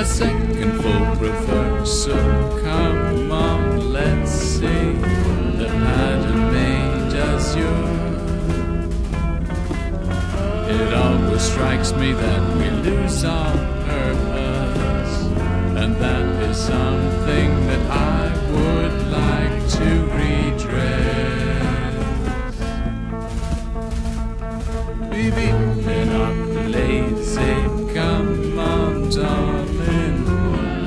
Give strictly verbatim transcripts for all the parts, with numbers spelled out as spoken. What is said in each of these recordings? a second full reversal. Come on, let's see that Adam made us you. It always strikes me that we lose our purpose, and that is something that I would like to redress. We've eaten up lazy, come on darling,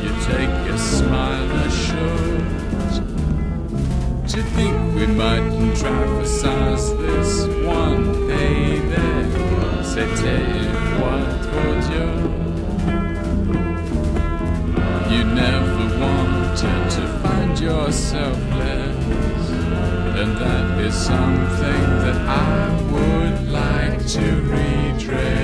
you take a smile assured. To think we mightn't traversize this one day there, c'était quoi trop dur. You never wanted to find yourself less, and that is something that I would like to redress.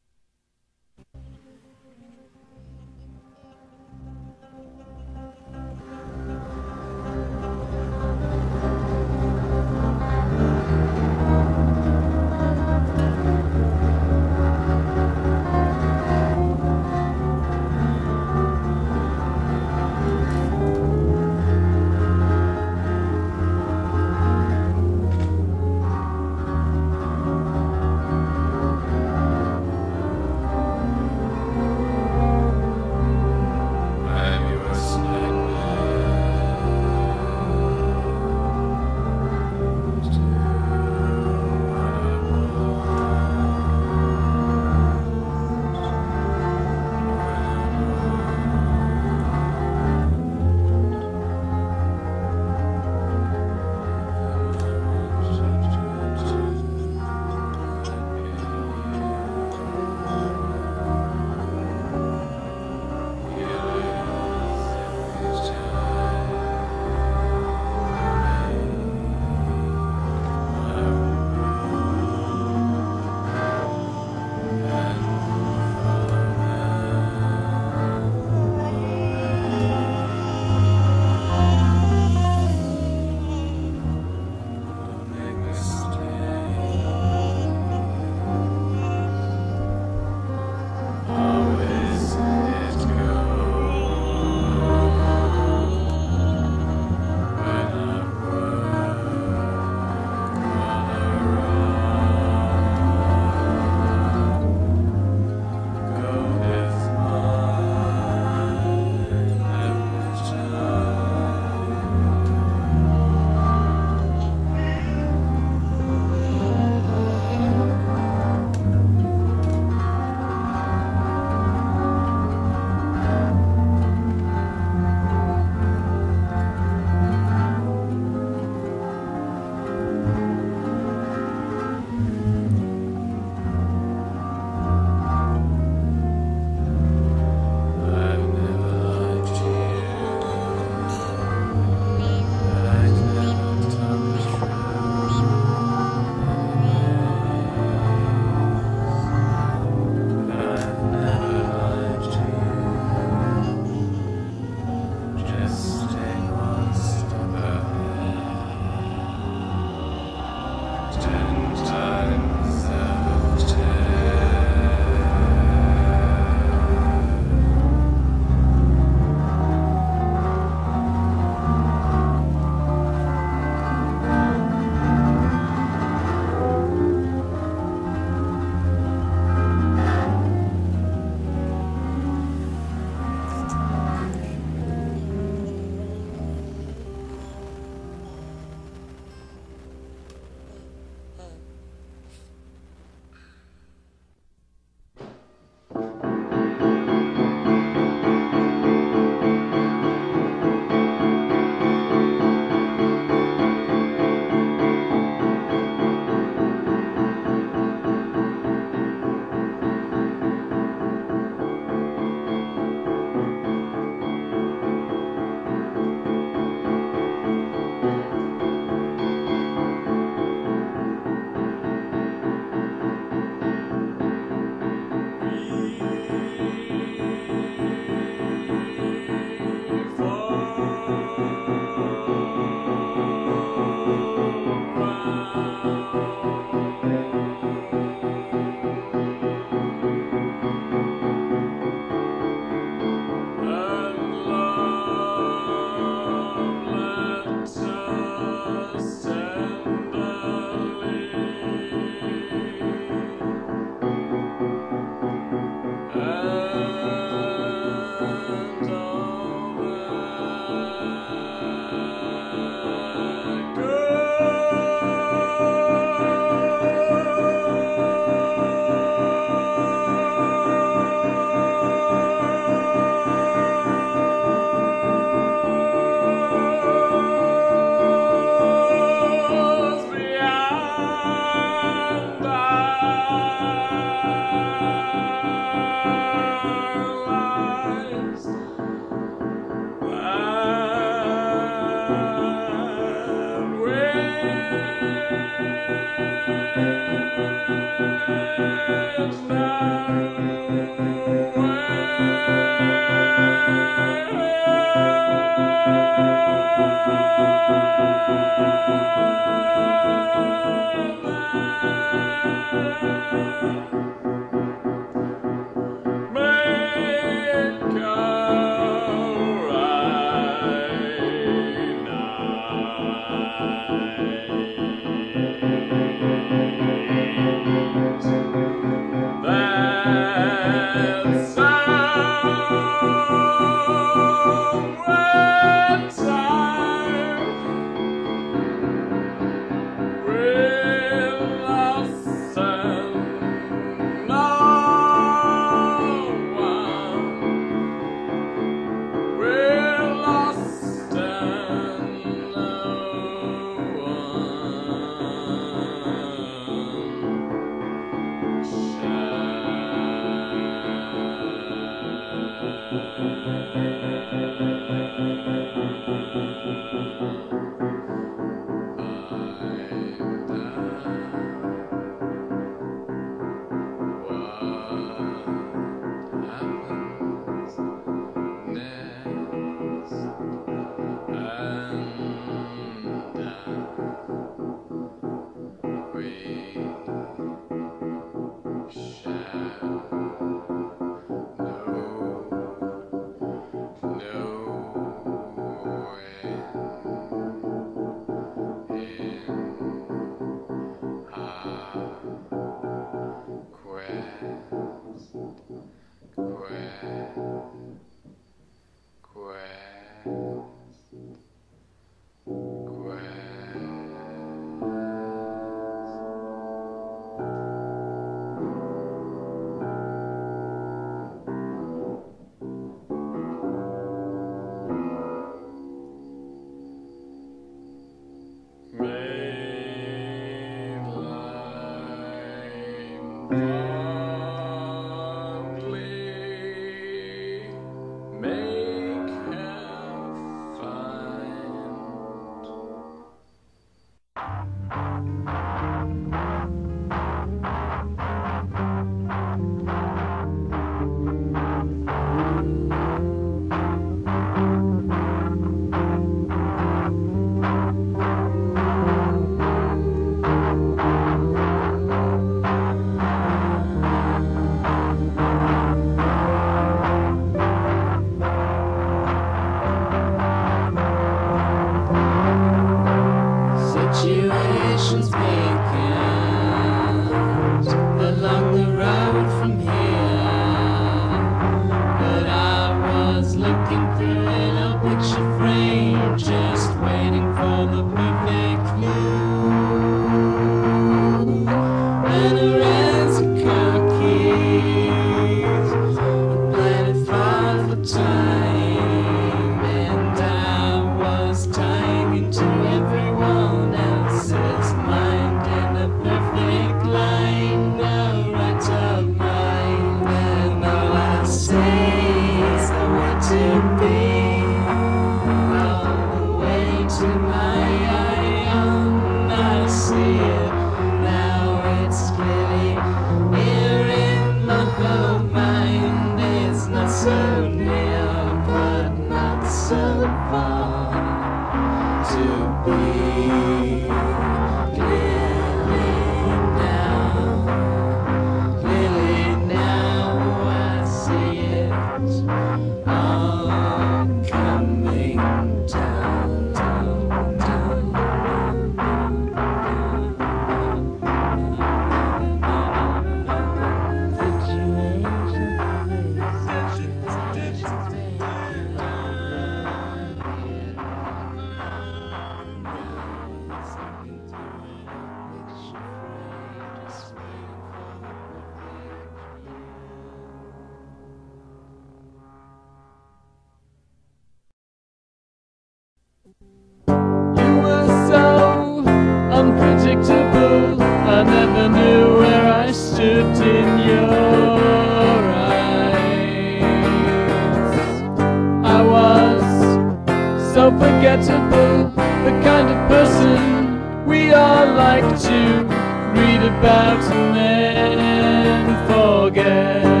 About and then forget.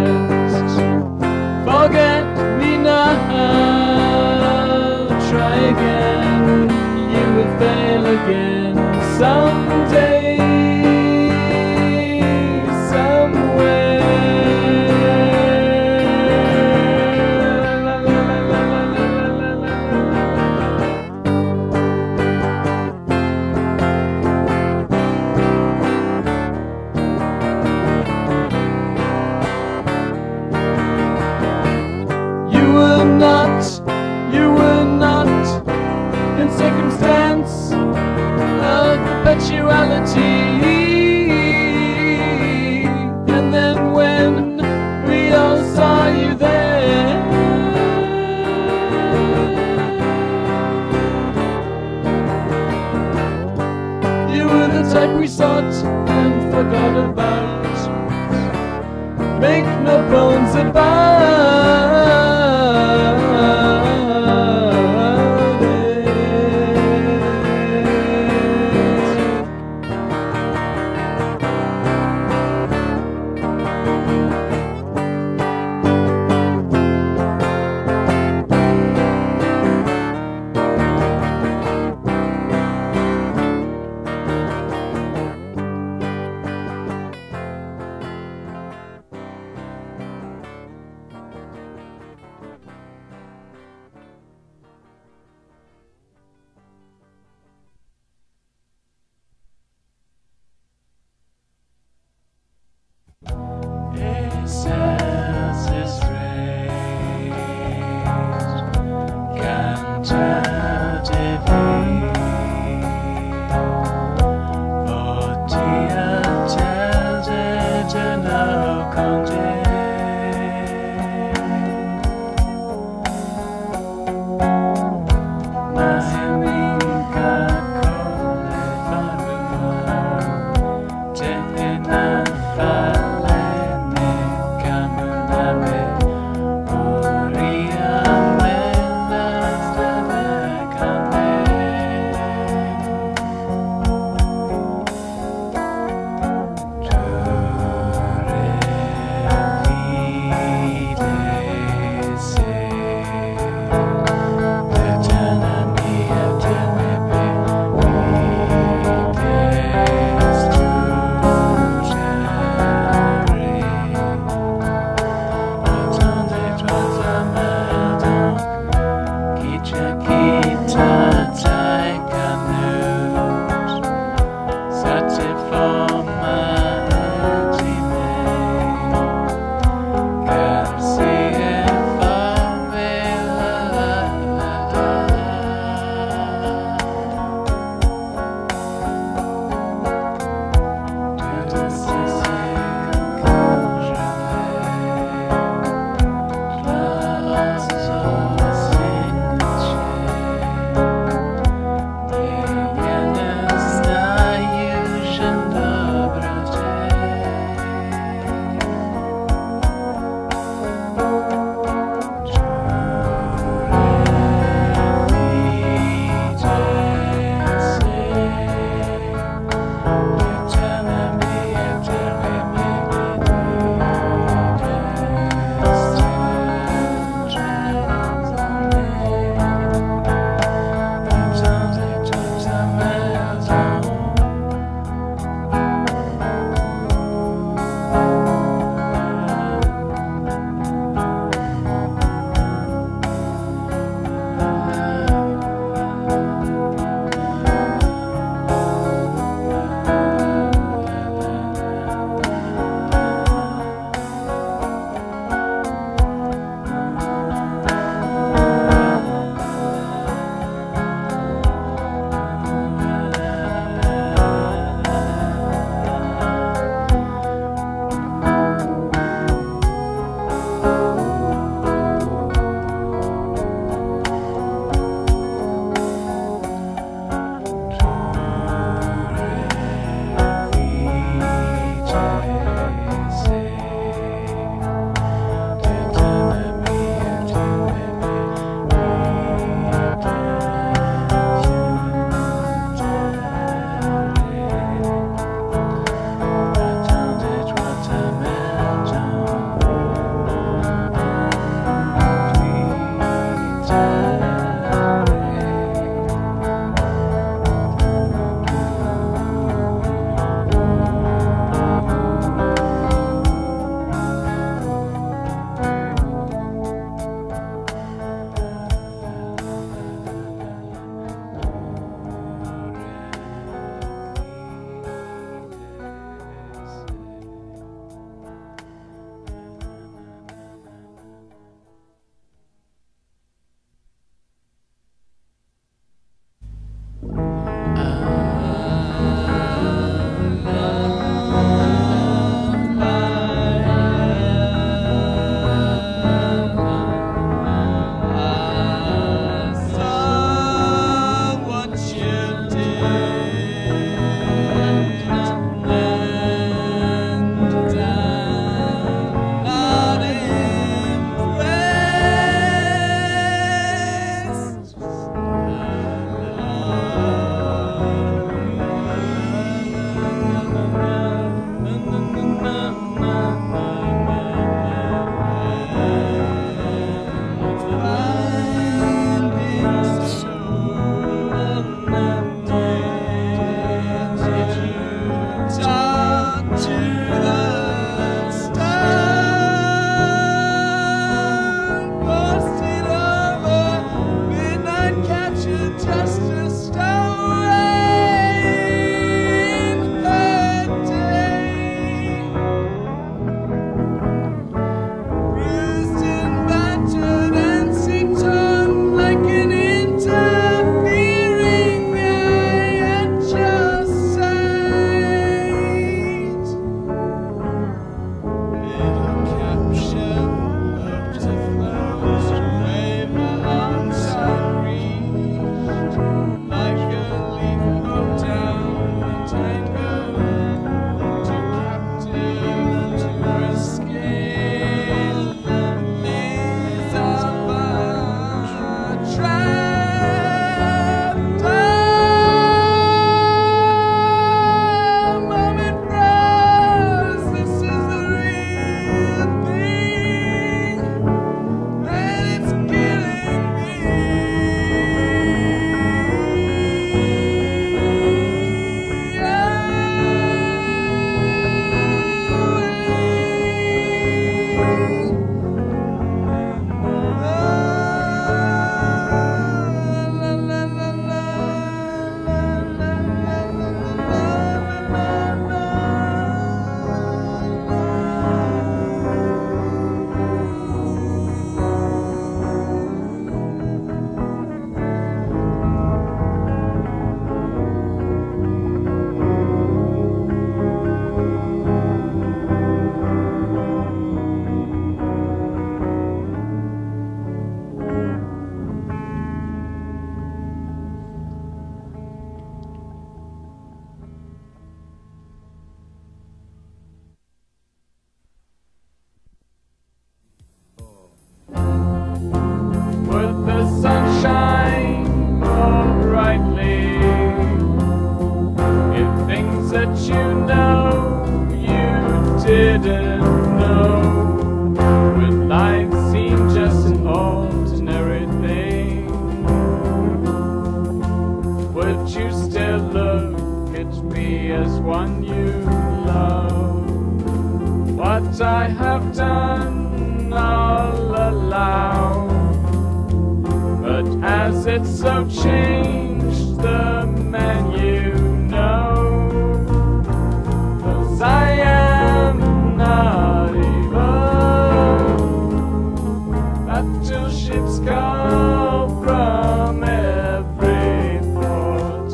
again someday, somewhere. You were not, you were not in circumstance of perpetuality, and then when we all saw you there, you were the type we sought and forgot about. Make no bones about so change the man you know, 'cause I am not evil. But two ships go from every port,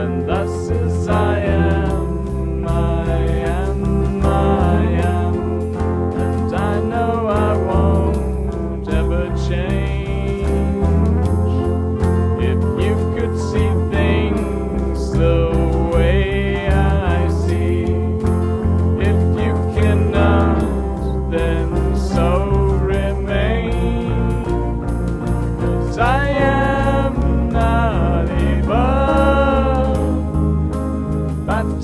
and thus is I am, I am, I am, and I know I won't ever change.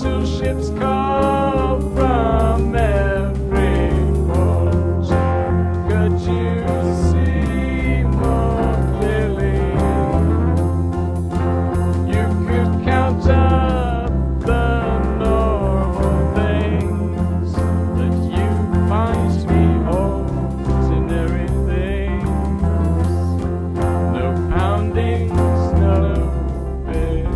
Two ships call from every port. Could you see more clearly? You could count up the normal things that you find to be ordinary things. No poundings, no bitter.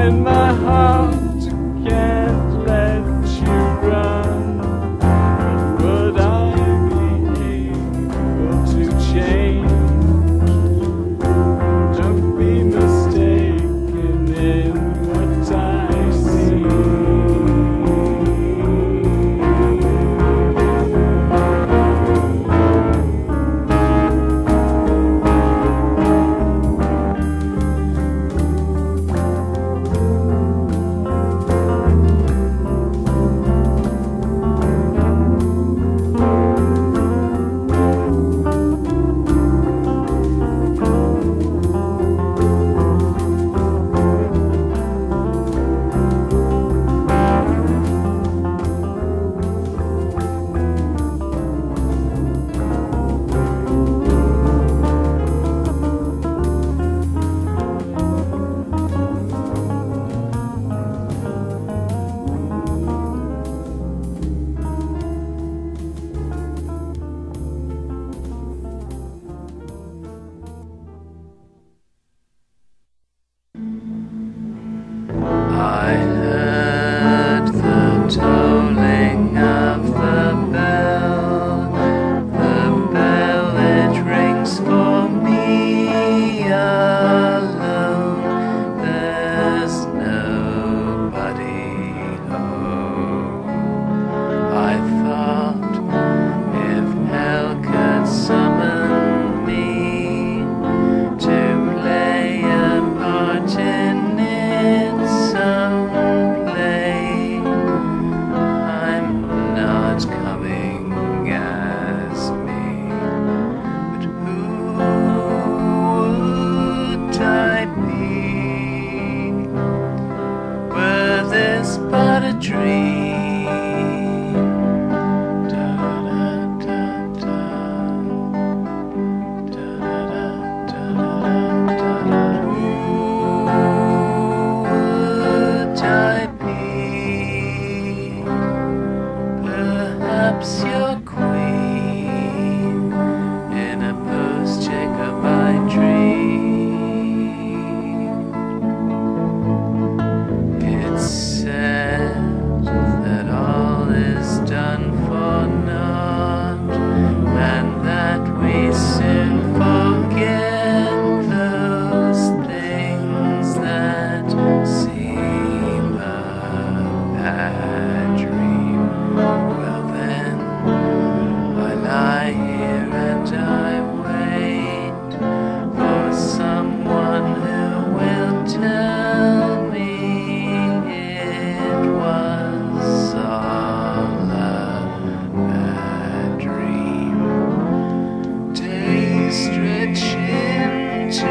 In my heart, can't let you run. But would I be able to change? Don't be mistaken in what I see. stretch into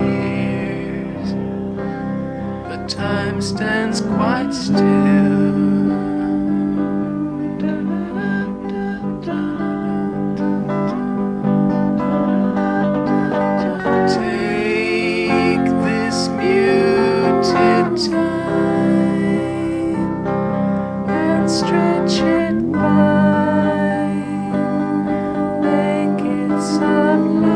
years, but time stands quite still. Sunlight.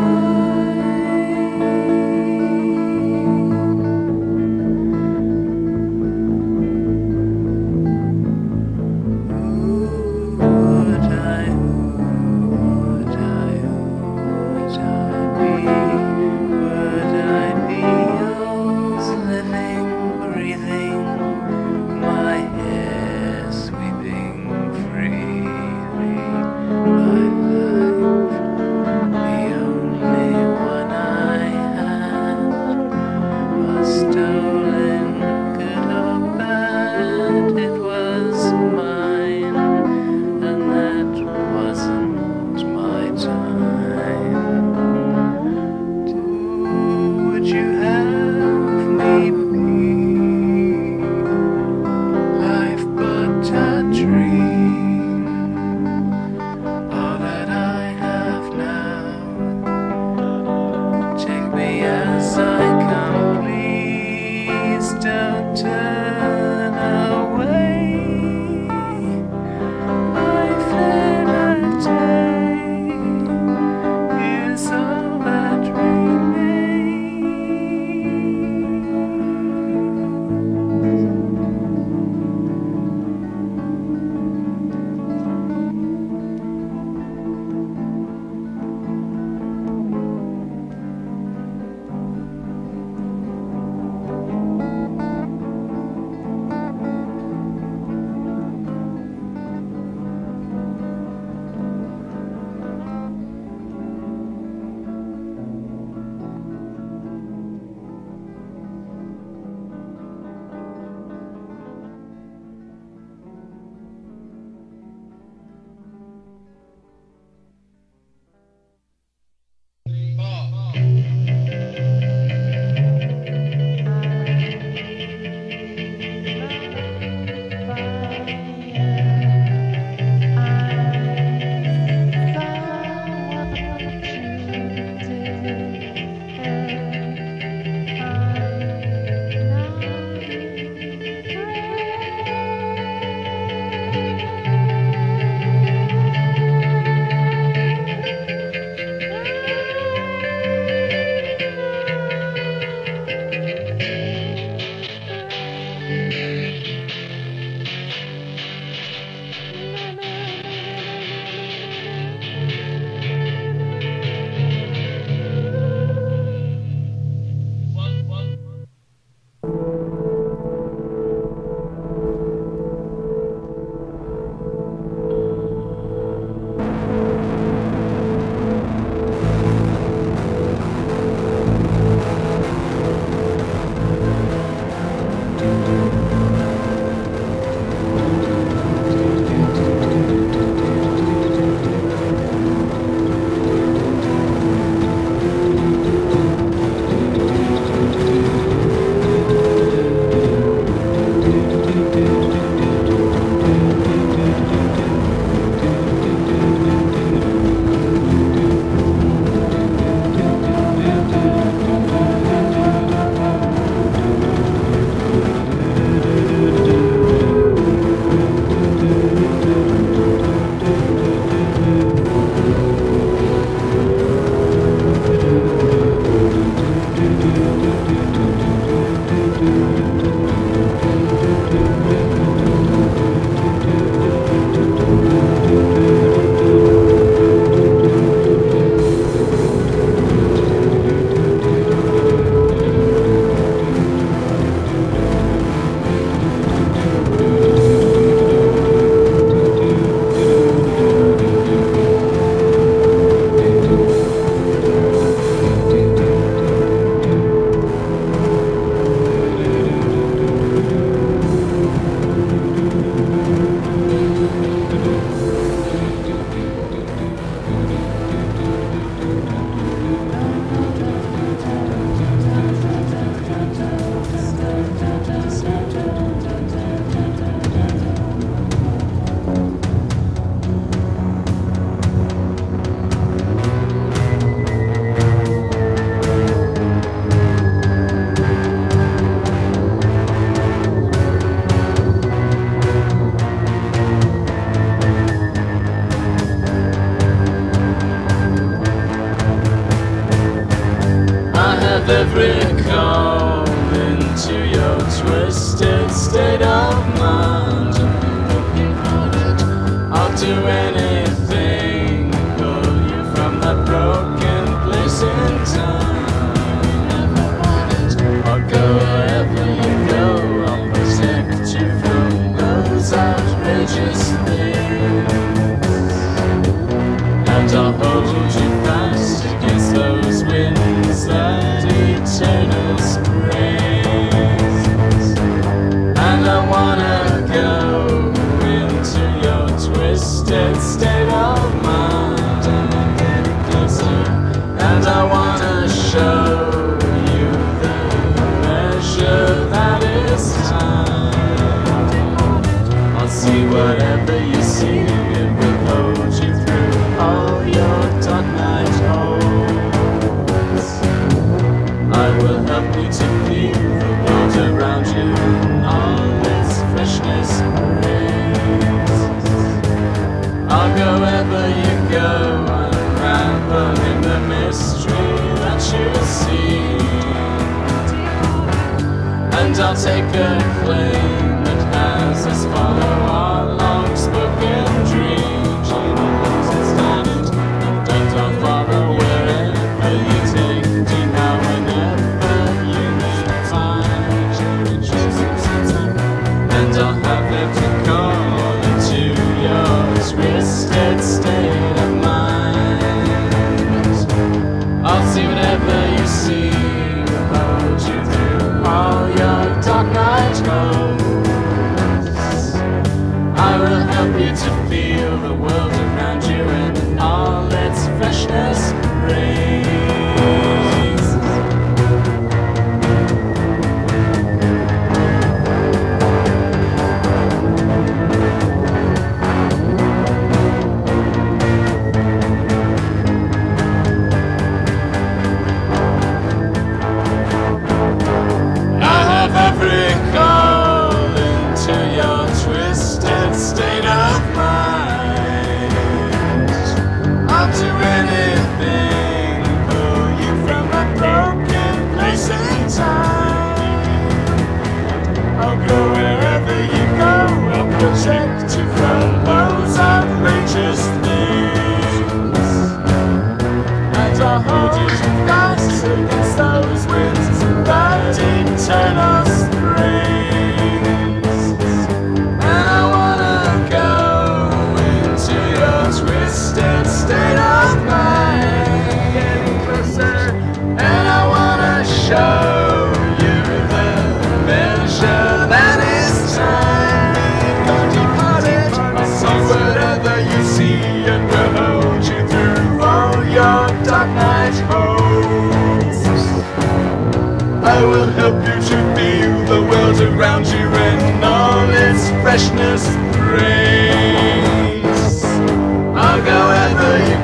with every comb into your twisted state of mind. I'll do anything, pull you from that broken place in time. I'll go wherever you go, I'll protect you from those outrageous things, and I'll hold you fast against those winds that eternal springs. And I wanna go into your twisted state of mind, and I'm getting closer, and I wanna show you the measure that is time. I'll see whatever you see, it will hold you through all your dark night holes. I will help you to feel the world around you in all its freshness brings. I'll go wherever you go, unraveling the mystery that you see, and I'll take a claim that has us follow our long-spoken dreams. Twisted state of mind. I'll see whatever you see, hold you through all your dark night holes. I will help you to feel the world around you and all its freshness brings. Protect you from those outrageous things, and I'll hold you fast against those winds that eternal springs. And I wanna go into your twisted state of mind, getting closer, and I wanna show. I will help you to feel the world around you and all its freshness brings. I'll go wherever you